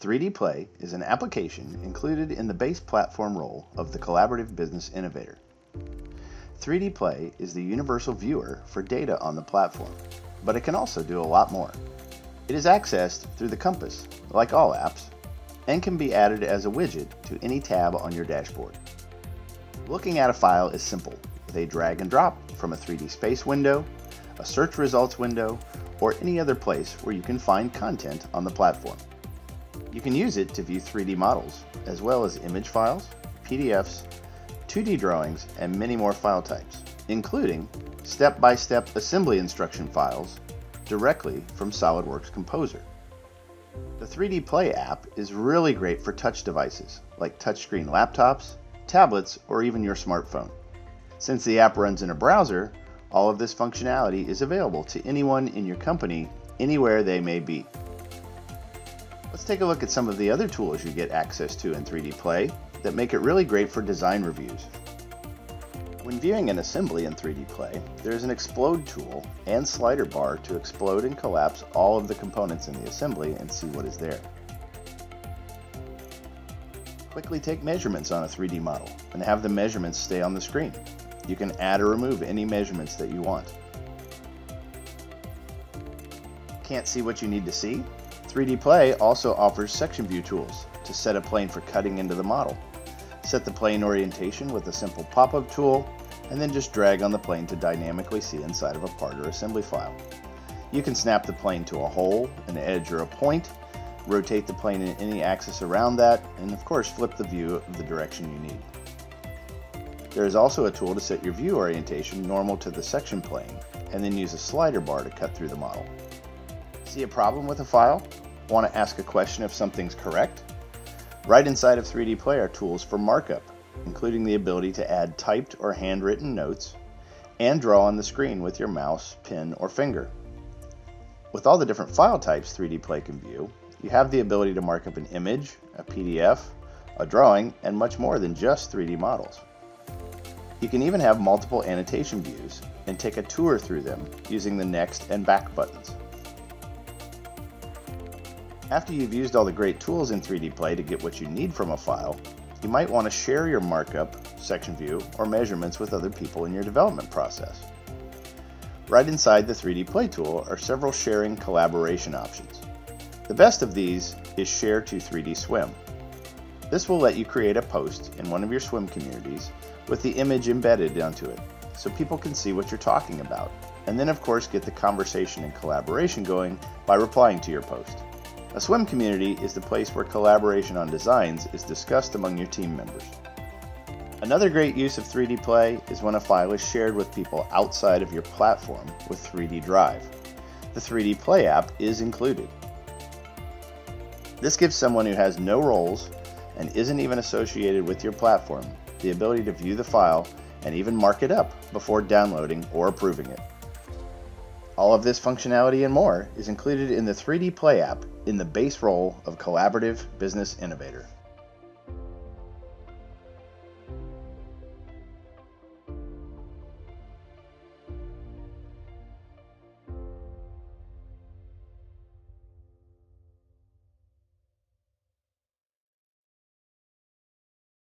3DPlay is an application included in the base platform role of the Collaborative Business Innovator. 3DPlay is the universal viewer for data on the platform, but it can also do a lot more. It is accessed through the compass, like all apps, and can be added as a widget to any tab on your dashboard. Looking at a file is simple, with a drag and drop from a 3D space window, a search results window, or any other place where you can find content on the platform. You can use it to view 3D models, as well as image files, PDFs, 2D drawings, and many more file types, including step-by-step assembly instruction files directly from SolidWorks Composer. The 3DPlay app is really great for touch devices, like touchscreen laptops, tablets, or even your smartphone. Since the app runs in a browser, all of this functionality is available to anyone in your company, anywhere they may be. Let's take a look at some of the other tools you get access to in 3DPlay that make it really great for design reviews. When viewing an assembly in 3DPlay, there is an explode tool and slider bar to explode and collapse all of the components in the assembly and see what is there. Quickly take measurements on a 3D model and have the measurements stay on the screen. You can add or remove any measurements that you want. Can't see what you need to see? 3DPlay also offers section view tools to set a plane for cutting into the model. Set the plane orientation with a simple pop-up tool, and then just drag on the plane to dynamically see inside of a part or assembly file. You can snap the plane to a hole, an edge, or a point, rotate the plane in any axis around that, and of course flip the view of the direction you need. There is also a tool to set your view orientation normal to the section plane, and then use a slider bar to cut through the model. See a problem with a file? Want to ask a question if something's correct? Right inside of 3DPlay are tools for markup, including the ability to add typed or handwritten notes, and draw on the screen with your mouse, pen, or finger. With all the different file types 3DPlay can view, you have the ability to mark up an image, a PDF, a drawing, and much more than just 3D models. You can even have multiple annotation views and take a tour through them using the next and back buttons. After you've used all the great tools in 3DPlay to get what you need from a file, you might want to share your markup, section view, or measurements with other people in your development process. Right inside the 3DPlay tool are several sharing collaboration options. The best of these is Share to 3DSwym. This will let you create a post in one of your swim communities with the image embedded onto it, so people can see what you're talking about, and then of course get the conversation and collaboration going by replying to your post. A swim community is the place where collaboration on designs is discussed among your team members. Another great use of 3DPlay is when a file is shared with people outside of your platform with 3D Drive. The 3DPlay app is included. This gives someone who has no roles and isn't even associated with your platform the ability to view the file and even mark it up before downloading or approving it. All of this functionality and more is included in the 3DPlay app in the base role of Collaborative Business Innovator.